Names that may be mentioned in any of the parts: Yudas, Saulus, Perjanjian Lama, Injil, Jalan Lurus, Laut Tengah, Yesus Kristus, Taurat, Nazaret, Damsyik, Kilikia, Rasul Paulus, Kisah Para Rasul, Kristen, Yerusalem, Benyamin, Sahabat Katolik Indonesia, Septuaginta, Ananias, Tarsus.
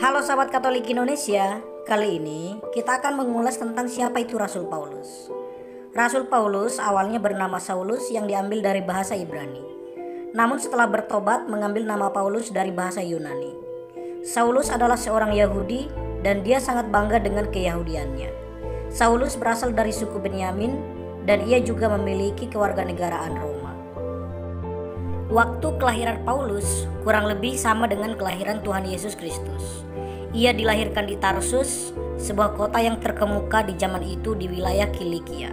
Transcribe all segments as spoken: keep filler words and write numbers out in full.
Halo sahabat Katolik Indonesia, kali ini kita akan mengulas tentang siapa itu Rasul Paulus. Rasul Paulus awalnya bernama Saulus yang diambil dari bahasa Ibrani. Namun setelah bertobat mengambil nama Paulus dari bahasa Yunani. Saulus adalah seorang Yahudi dan dia sangat bangga dengan keyahudiannya. Saulus berasal dari suku Benyamin dan ia juga memiliki kewarganegaraan Roma. Waktu kelahiran Paulus kurang lebih sama dengan kelahiran Tuhan Yesus Kristus. Ia dilahirkan di Tarsus, sebuah kota yang terkemuka di zaman itu di wilayah Kilikia.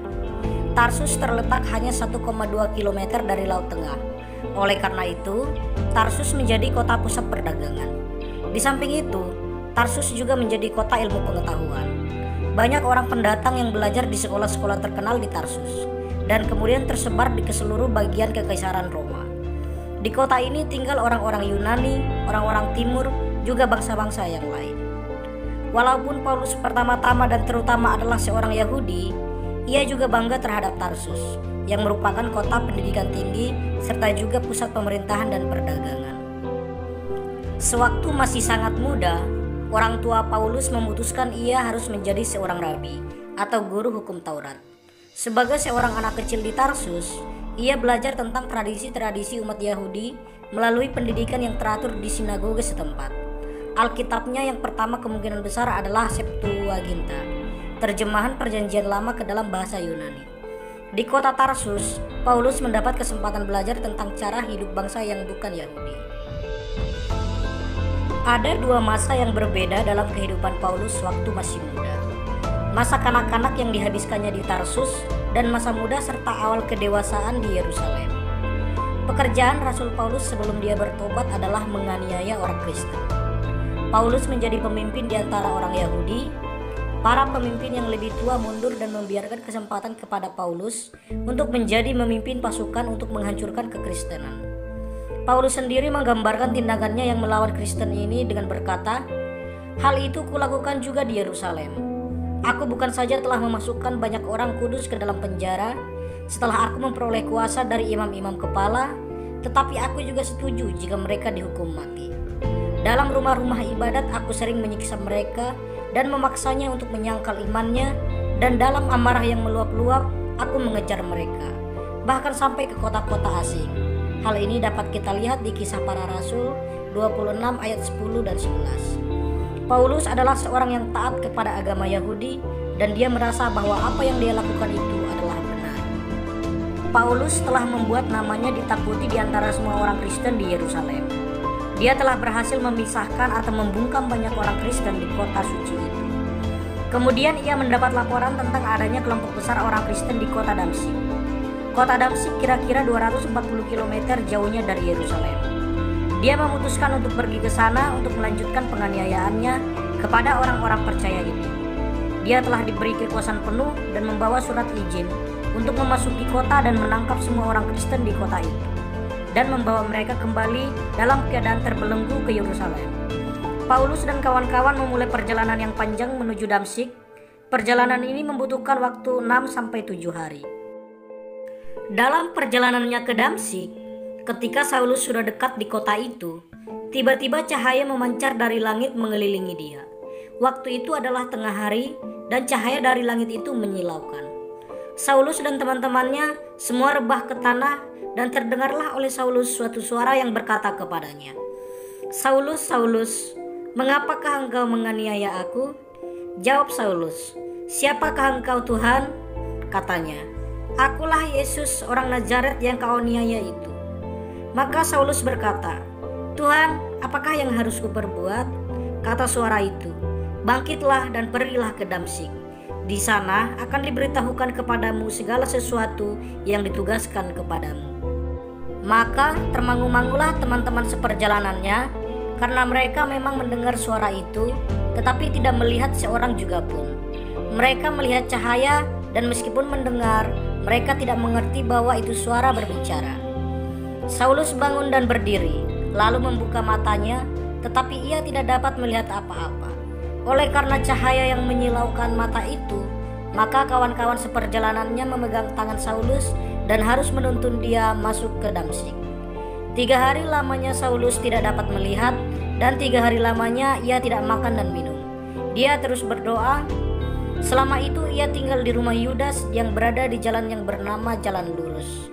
Tarsus terletak hanya satu koma dua kilometer dari Laut Tengah. Oleh karena itu, Tarsus menjadi kota pusat perdagangan. Di samping itu, Tarsus juga menjadi kota ilmu pengetahuan. Banyak orang pendatang yang belajar di sekolah-sekolah terkenal di Tarsus dan kemudian tersebar di seluruh bagian kekaisaran Roma. Di kota ini tinggal orang-orang Yunani, orang-orang Timur, juga bangsa-bangsa yang lain. Walaupun Paulus pertama-tama dan terutama adalah seorang Yahudi, ia juga bangga terhadap Tarsus, yang merupakan kota pendidikan tinggi serta juga pusat pemerintahan dan perdagangan. Sewaktu masih sangat muda, orang tua Paulus memutuskan ia harus menjadi seorang rabi atau guru hukum Taurat. Sebagai seorang anak kecil di Tarsus, ia belajar tentang tradisi-tradisi umat Yahudi melalui pendidikan yang teratur di sinagoge setempat. Alkitabnya yang pertama kemungkinan besar adalah Septuaginta, terjemahan Perjanjian Lama ke dalam bahasa Yunani. Di kota Tarsus, Paulus mendapat kesempatan belajar tentang cara hidup bangsa yang bukan Yahudi. Ada dua masa yang berbeda dalam kehidupan Paulus waktu masih muda. Masa kanak-kanak yang dihabiskannya di Tarsus dan masa muda serta awal kedewasaan di Yerusalem. Pekerjaan Rasul Paulus sebelum dia bertobat adalah menganiaya orang Kristen. Paulus menjadi pemimpin di antara orang Yahudi. Para pemimpin yang lebih tua mundur dan membiarkan kesempatan kepada Paulus untuk menjadi memimpin pasukan untuk menghancurkan kekristenan. Paulus sendiri menggambarkan tindakannya yang melawan Kristen ini dengan berkata, "Hal itu kulakukan juga di Yerusalem. Aku bukan saja telah memasukkan banyak orang kudus ke dalam penjara setelah aku memperoleh kuasa dari imam-imam kepala, tetapi aku juga setuju jika mereka dihukum mati. Dalam rumah-rumah ibadat aku sering menyiksa mereka dan memaksanya untuk menyangkal imannya, dan dalam amarah yang meluap-luap aku mengejar mereka, bahkan sampai ke kota-kota asing." Hal ini dapat kita lihat di Kisah Para Rasul dua puluh enam ayat sepuluh dan sebelas. Paulus adalah seorang yang taat kepada agama Yahudi dan dia merasa bahwa apa yang dia lakukan itu adalah benar. Paulus telah membuat namanya ditakuti di antara semua orang Kristen di Yerusalem. Dia telah berhasil memisahkan atau membungkam banyak orang Kristen di kota suci itu. Kemudian ia mendapat laporan tentang adanya kelompok besar orang Kristen di kota Damsyik. Kota Damsyik kira-kira dua ratus empat puluh kilometer jauhnya dari Yerusalem. Dia memutuskan untuk pergi ke sana untuk melanjutkan penganiayaannya kepada orang-orang percaya ini. Dia telah diberi kekuasaan penuh dan membawa surat izin untuk memasuki kota dan menangkap semua orang Kristen di kota itu, dan membawa mereka kembali dalam keadaan terbelenggu ke Yerusalem. Paulus dan kawan-kawan memulai perjalanan yang panjang menuju Damsyik. Perjalanan ini membutuhkan waktu enam sampai tujuh hari. Dalam perjalanannya ke Damsyik, ketika Saulus sudah dekat di kota itu, tiba-tiba cahaya memancar dari langit mengelilingi dia. Waktu itu adalah tengah hari dan cahaya dari langit itu menyilaukan. Saulus dan teman-temannya semua rebah ke tanah, dan terdengarlah oleh Saulus suatu suara yang berkata kepadanya, "Saulus, Saulus, mengapakah engkau menganiaya aku?" Jawab Saulus, "Siapakah engkau, Tuhan?" Katanya, "Akulah Yesus orang Nazaret yang kau niaya itu." Maka Saulus berkata, "Tuhan, apakah yang harus kuperbuat?" Kata suara itu, "Bangkitlah dan pergilah ke Damsyik. Di sana akan diberitahukan kepadamu segala sesuatu yang ditugaskan kepadamu." Maka termangu-mangulah teman-teman seperjalanannya, karena mereka memang mendengar suara itu, tetapi tidak melihat seorang juga pun. Mereka melihat cahaya, dan meskipun mendengar, mereka tidak mengerti bahwa itu suara berbicara. Saulus bangun dan berdiri, lalu membuka matanya, tetapi ia tidak dapat melihat apa-apa. Oleh karena cahaya yang menyilaukan mata itu, maka kawan-kawan seperjalanannya memegang tangan Saulus dan harus menuntun dia masuk ke Damsyik. Tiga hari lamanya Saulus tidak dapat melihat Dan tiga hari lamanya ia tidak makan dan minum. Dia terus berdoa. Selama itu ia tinggal di rumah Yudas yang berada di jalan yang bernama Jalan Lurus.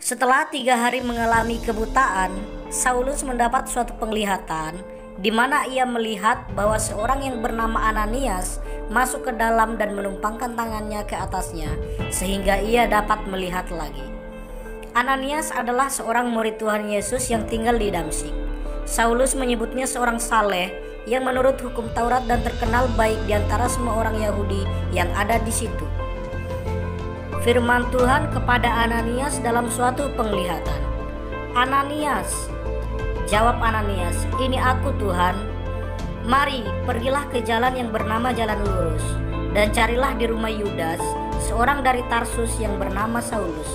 Setelah tiga hari mengalami kebutaan, Saulus mendapat suatu penglihatan di mana ia melihat bahwa seorang yang bernama Ananias masuk ke dalam dan menumpangkan tangannya ke atasnya sehingga ia dapat melihat lagi. Ananias adalah seorang murid Tuhan Yesus yang tinggal di Damsyik. Saulus menyebutnya seorang saleh yang menurut hukum Taurat dan terkenal baik di antara semua orang Yahudi yang ada di situ. Firman Tuhan kepada Ananias dalam suatu penglihatan. Ananias, jawab Ananias, ini aku Tuhan. Mari, pergilah ke jalan yang bernama Jalan Lurus, dan carilah di rumah Yudas, seorang dari Tarsus yang bernama Saulus.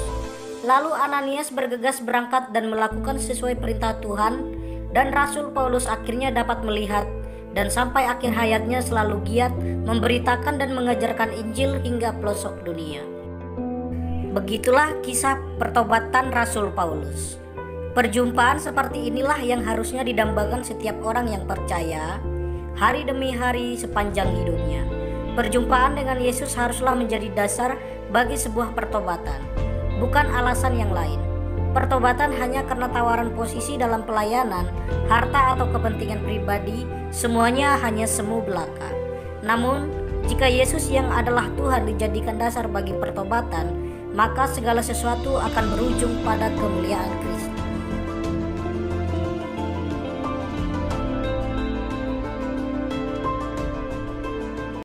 Lalu Ananias bergegas berangkat dan melakukan sesuai perintah Tuhan, dan Rasul Paulus akhirnya dapat melihat, dan sampai akhir hayatnya selalu giat memberitakan dan mengajarkan Injil hingga pelosok dunia. Begitulah kisah pertobatan Rasul Paulus. Perjumpaan seperti inilah yang harusnya didambakan setiap orang yang percaya hari demi hari sepanjang hidupnya. Perjumpaan dengan Yesus haruslah menjadi dasar bagi sebuah pertobatan, bukan alasan yang lain. Pertobatan hanya karena tawaran posisi dalam pelayanan, harta atau kepentingan pribadi, semuanya hanya semu belaka. Namun, jika Yesus yang adalah Tuhan dijadikan dasar bagi pertobatan, maka segala sesuatu akan berujung pada kemuliaan Kristus.